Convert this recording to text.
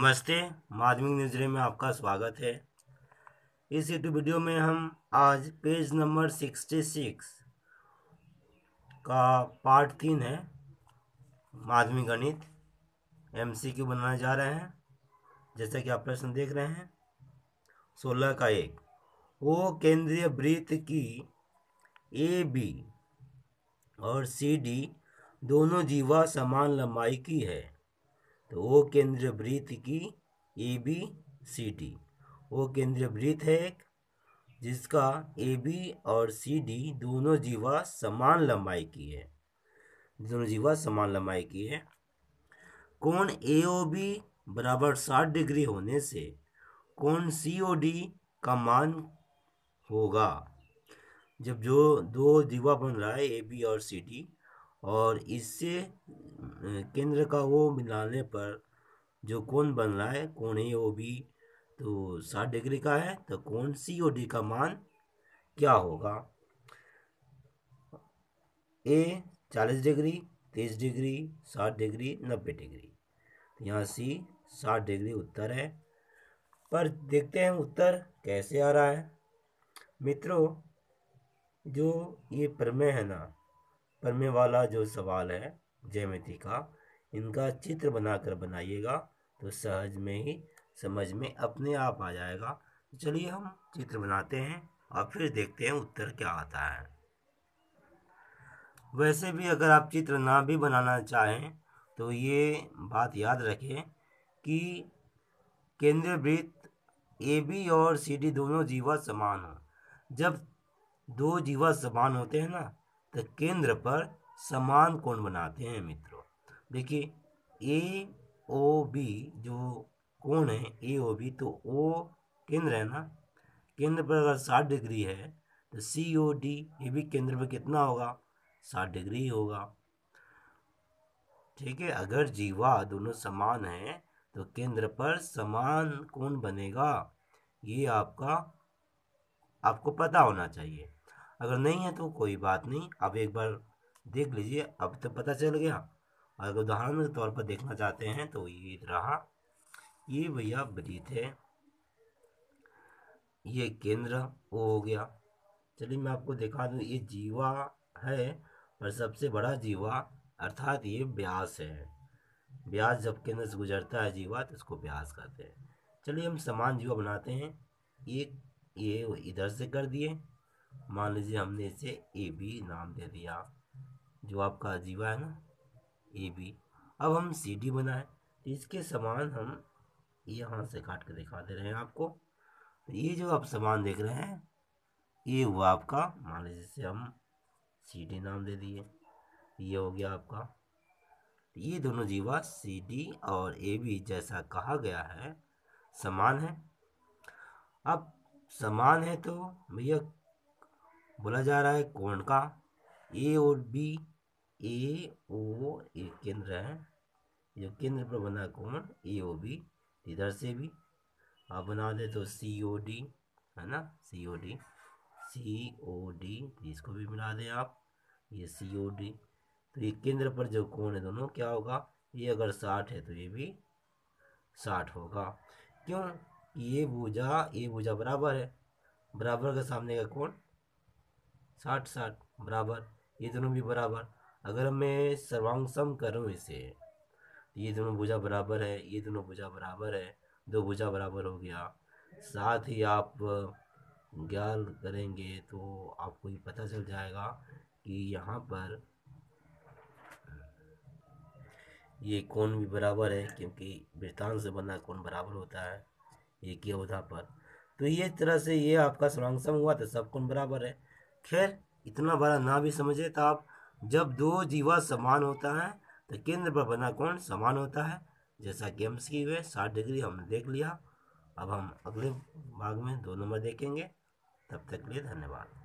नमस्ते, माध्यमिक न्यूज़रे में आपका स्वागत है। इस यूट्यूब वीडियो में हम आज पेज नंबर 66 का पार्ट 3 है माध्यमिक गणित MCQ बनाने जा रहे हैं। जैसा कि आप प्रश्न देख रहे हैं, 16 का 1, वो केंद्रीय वृत्त की AB और CD दोनों जीवा समान लंबाई की है। तो वो केंद्रीय वृत्त की AB CD, वो केंद्रीय वृत्त है जिसका AB और CD दोनों जीवा समान लंबाई की है। कोण AOB बराबर 60 डिग्री होने से कोण COD का मान होगा। जब जो दो जीवा बन रहा है AB और CD, और इससे केंद्र का वो मिलाने पर जो कोण बन रहा है, कोण AOB तो 60 डिग्री का है, तो कोण COD का मान क्या होगा? A 40 degree, 30 degree, 60 degree, 90 degree. तो यहाँ C 60 डिग्री उत्तर है। पर देखते हैं उत्तर कैसे आ रहा है। मित्रों, जो ये प्रमेय है ना, प्रमेय वाला जो सवाल है ज्यामिति का, इनका चित्र बनाकर बनाइएगा तो सहज में ही समझ में अपने आप आ जाएगा। चलिए हम चित्र बनाते हैं और फिर देखते हैं उत्तर क्या आता है। वैसे भी अगर आप चित्र ना भी बनाना चाहें तो ये बात याद रखें कि केंद्रीय वृत्त AB और CD दोनों जीवा समान हो। जब दो जीवा समान होते हैं ना, तो केंद्र पर समान कोण बनाते हैं। मित्रों देखिए, AOB जो कोण है AOB, तो O केंद्र है ना, केंद्र पर अगर 60 डिग्री है तो COD ये भी केंद्र पर कितना होगा? 60 डिग्री होगा। ठीक है, अगर जीवा दोनों समान हैं तो केंद्र पर समान कोण बनेगा, ये आपको पता होना चाहिए। अगर नहीं है तो कोई बात नहीं, आप एक बार देख लीजिए, अब तो पता चल गया। अगर उदाहरण के तौर पर देखना चाहते हैं तो ये रहा, ये भैया वृत्त है, ये केंद्र O हो गया। चलिए मैं आपको दिखा दूँ, ये जीवा है और सबसे बड़ा जीवा अर्थात ये व्यास है। व्यास जब केंद्र से गुजरता है जीवा तो इसको व्यास कहते हैं। चलिए हम समान जीवा बनाते हैं। ये इधर से कर दिए, मान लीजिए हमने इसे AB नाम दे दिया, जो आपका जीवा है ना AB। अब हम CD बनाए, तो इसके समान हम यहाँ से काट के दिखा दे रहे हैं आपको। तो ये जो आप समान देख रहे हैं, ये हुआ आपका, मान लीजिए इसे हम CD नाम दे दिए, ये हो गया आपका। तो ये दोनों जीवा CD और AB जैसा कहा गया है समान है। अब समान है तो भैया बोला जा रहा है कोण का, AO एक केंद्र है, जो केंद्र पर बना कोण AOB, इधर से भी आप बना दे तो COD है ना, COD इसको भी मिला दें आप, ये COD। तो ये केंद्र पर जो कोण है दोनों क्या होगा? ये अगर 60 है तो ये भी 60 होगा। क्यों? ये भुजा बराबर है, बराबर के सामने का कोण 60 बराबर, ये दोनों भी बराबर। अगर मैं सर्वांग सम करूँ इसे, ये दोनों भुजा बराबर है, ये दोनों भुजा बराबर है, दो भुजा बराबर हो गया। साथ ही आप ज्ञान करेंगे तो आपको ये पता चल जाएगा कि यहाँ पर ये कोण भी बराबर है, क्योंकि वृत्तांश से बना कोण बराबर होता है एक ही अवधा पर। तो ये तरह से ये आपका सर्वांग सम हुआ, तो सब कोण बराबर है। खैर, इतना बड़ा ना भी समझे तो आप, जब दो जीवा समान होता है तो केंद्र पर बना कोण समान होता है, जैसा कि MCQ है। 60 डिग्री हमने देख लिया। अब हम अगले भाग में 2 नंबर देखेंगे। तब तक के लिए धन्यवाद।